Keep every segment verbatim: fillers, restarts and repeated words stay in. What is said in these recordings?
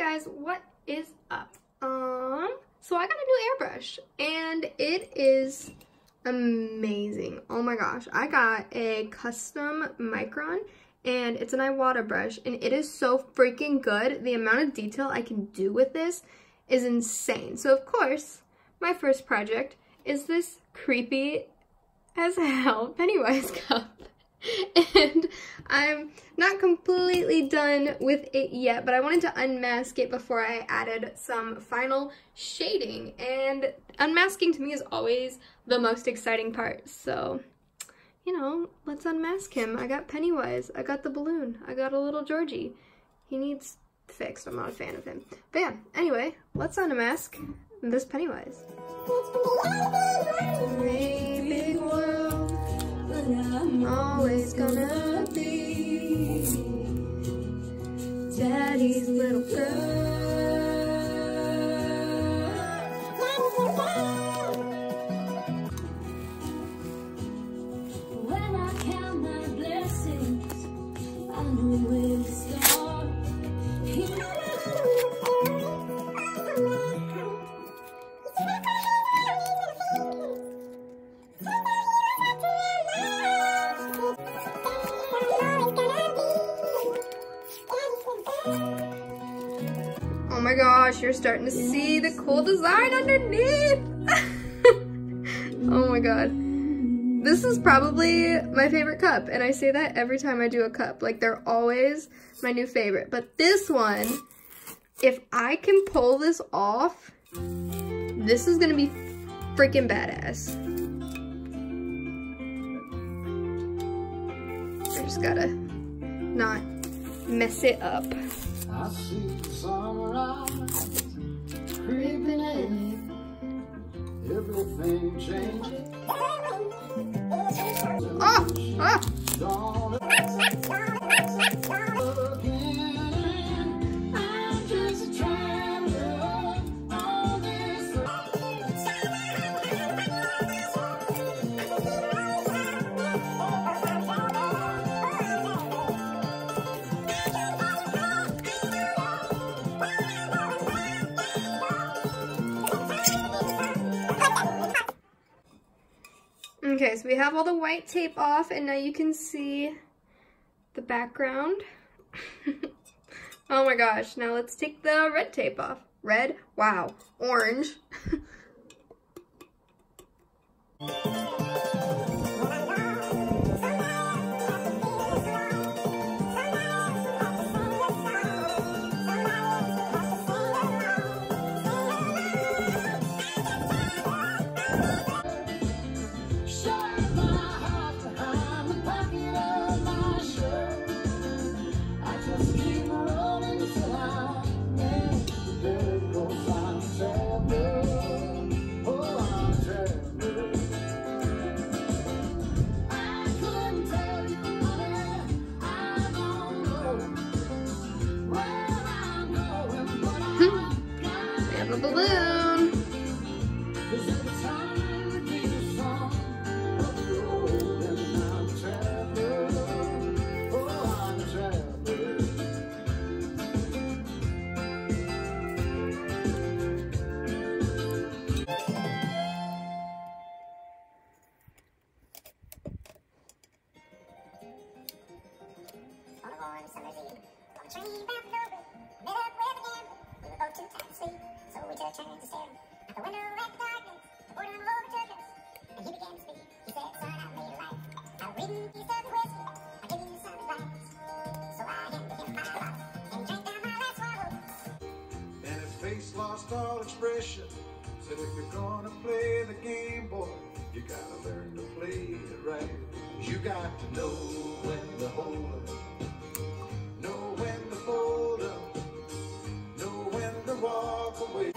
guys, what is up? Um, so I got a new airbrush and it is amazing. Oh my gosh, I got a custom micron and it's an Iwata brush and it is so freaking good. The amount of detail I can do with this is insane. So of course, my first project is this creepy as hell Pennywise cup. And I'm not completely done with it yet, but I wanted to unmask it before I added some final shading, and unmasking to me is always the most exciting part, so, you know, let's unmask him. I got Pennywise, I got the balloon, I got a little Georgie. He needs fixed, I'm not a fan of him. But yeah, anyway, let's unmask this Pennywise. Maybe I'm always gonna be Daddy's little girl. When I count my blessings, I know it's God. Oh my gosh, you're starting to see the cool design underneath. Oh my god. This is probably my favorite cup, and I say that every time I do a cup. Like, they're always my new favorite. But this one, if I can pull this off, this is gonna be freaking badass. I just gotta not mess it up. I see the sunrise creeping in. Everything changes. Oh! Oh! I'm just a traveler on this earth. Okay, so we have all the white tape off, and now you can see the background. Oh my gosh, now let's take the red tape off. Red, wow, orange. Said if you're gonna play the game, boy, you gotta learn to play it right. You got to know when to hold up, know when to fold up, know when to walk away.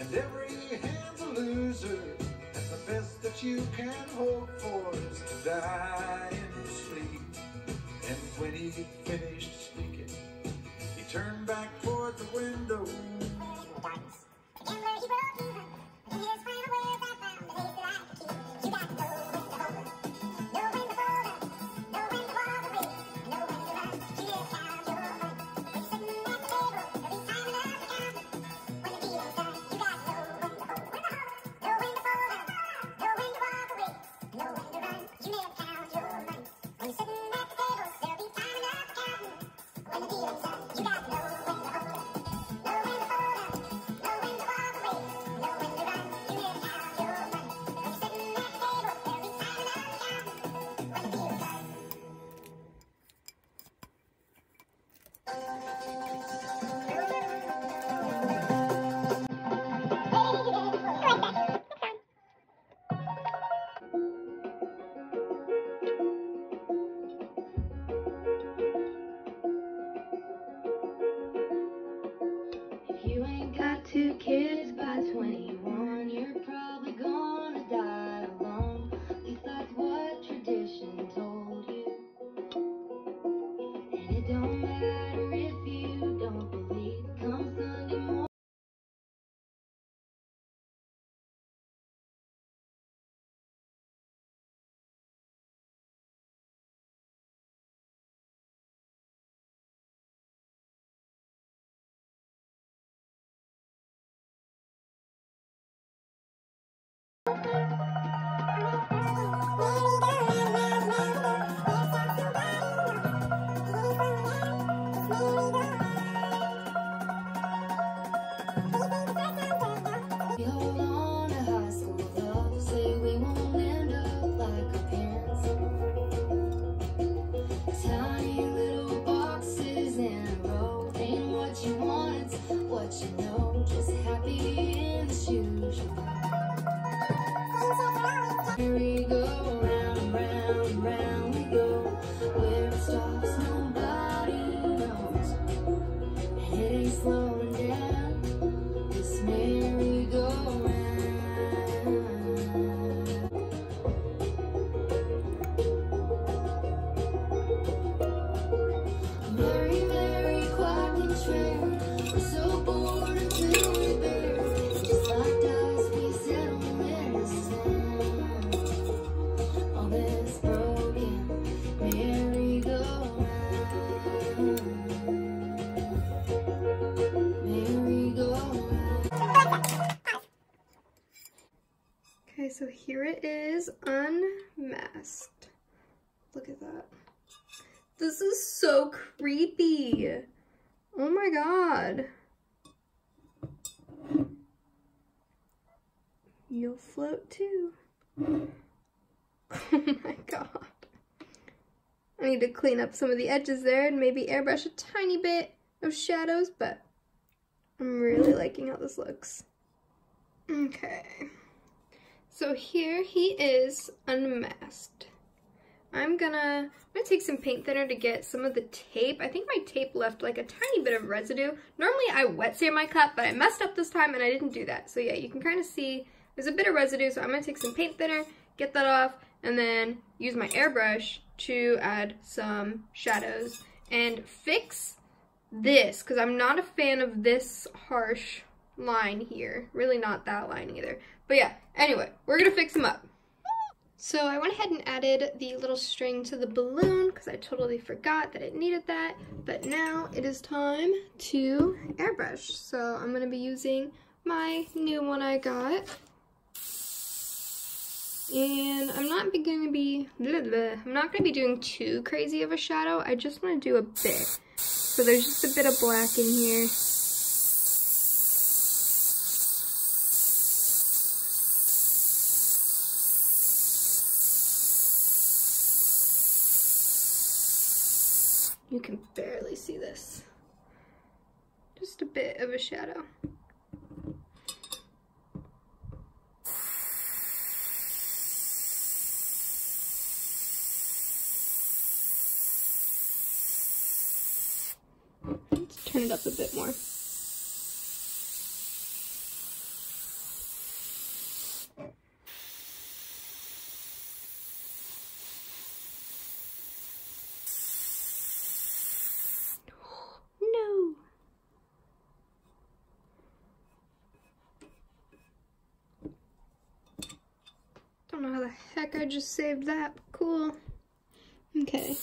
And every hand's a loser, and the best that you can hope for is to die in your sleep. And when he finished speaking, he turned back toward the window. mist. Look at that. This is so creepy. Oh my god. You'll float too. Oh my god. I need to clean up some of the edges there and maybe airbrush a tiny bit of shadows, but I'm really liking how this looks. Okay. So here he is unmasked. I'm gonna, I'm gonna take some paint thinner to get some of the tape. I think my tape left like a tiny bit of residue. Normally I wet sand my cup, but I messed up this time and I didn't do that. So yeah, you can kind of see there's a bit of residue, so I'm gonna take some paint thinner, get that off, and then use my airbrush to add some shadows and fix this, because I'm not a fan of this harsh line here. Really not that line either. But yeah, anyway, we're gonna fix them up. So I went ahead and added the little string to the balloon because I totally forgot that it needed that, but now it is time to airbrush. So I'm gonna be using my new one I got. And I'm not gonna be, blah, blah, I'm not gonna be doing too crazy of a shadow. I just wanna do a bit. So there's just a bit of black in here. You can barely see this. Just a bit of a shadow. Let's turn it up a bit more. Heck, I just saved that. Cool. Okay.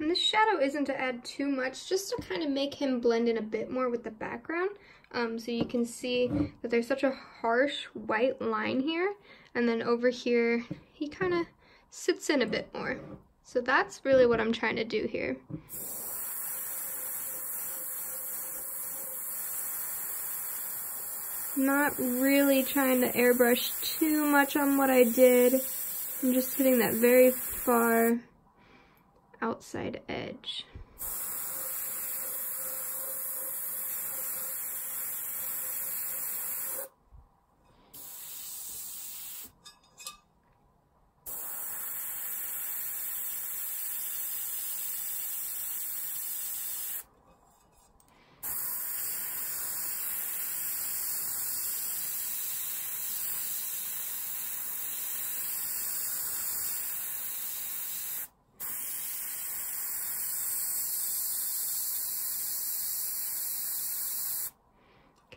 And the shadow isn't to add too much, just to kind of make him blend in a bit more with the background. Um, so you can see that there's such a harsh white line here. And then over here, he kind of sits in a bit more. So that's really what I'm trying to do here. Not really trying to airbrush too much on what I did. I'm just putting that very far outside edge.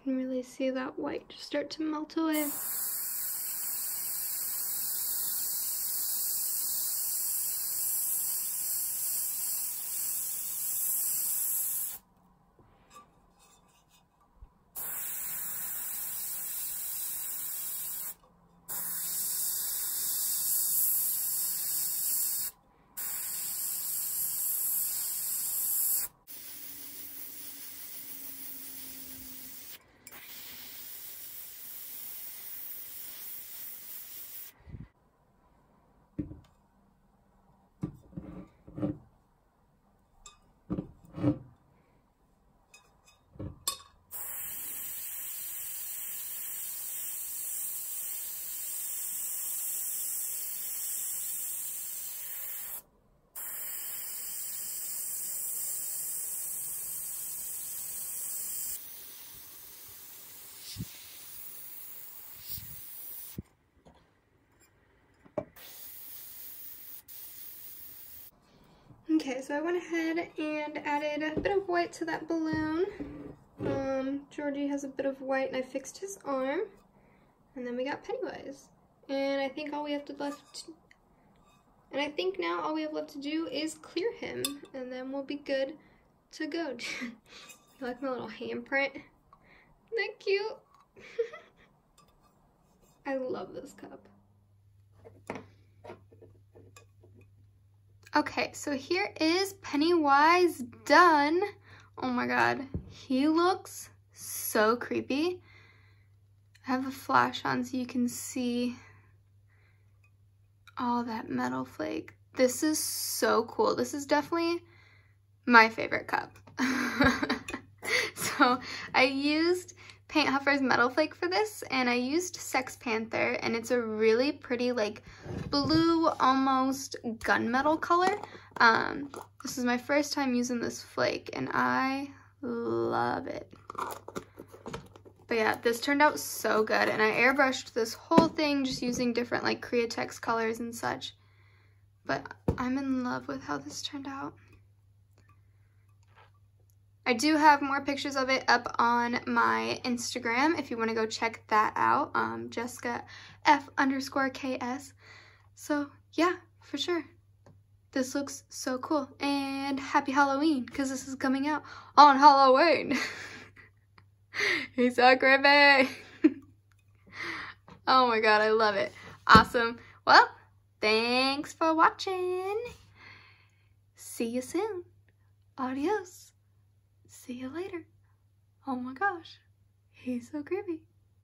Really see that white just start to melt away. Okay, so I went ahead and added a bit of white to that balloon. Um, Georgie has a bit of white, and I fixed his arm. And then we got Pennywise. And I think all we have to left, and I think now all we have left to do is clear him, and then we'll be good to go. You like my little handprint? Isn't that cute? I love this cup. Okay, so here is Pennywise done. Oh my god, he looks so creepy. I have a flash on so you can see all that metal flake. This is so cool. This is definitely my favorite cup. So I used Paint Huffer's Metal Flake for this, and I used Sex Panther, and it's a really pretty like blue, almost gunmetal color. Um, this is my first time using this flake, and I love it. But yeah, this turned out so good, and I airbrushed this whole thing just using different like Createx colors and such. But I'm in love with how this turned out. I do have more pictures of it up on my Instagram if you want to go check that out, um, Jessica F underscore K S. So yeah, for sure. This looks so cool, and happy Halloween, because this is coming out on Halloween. He's so creepy. Oh my god, I love it. Awesome. Well, thanks for watching. See you soon. Adios. See you later. Oh my gosh, he's so creepy.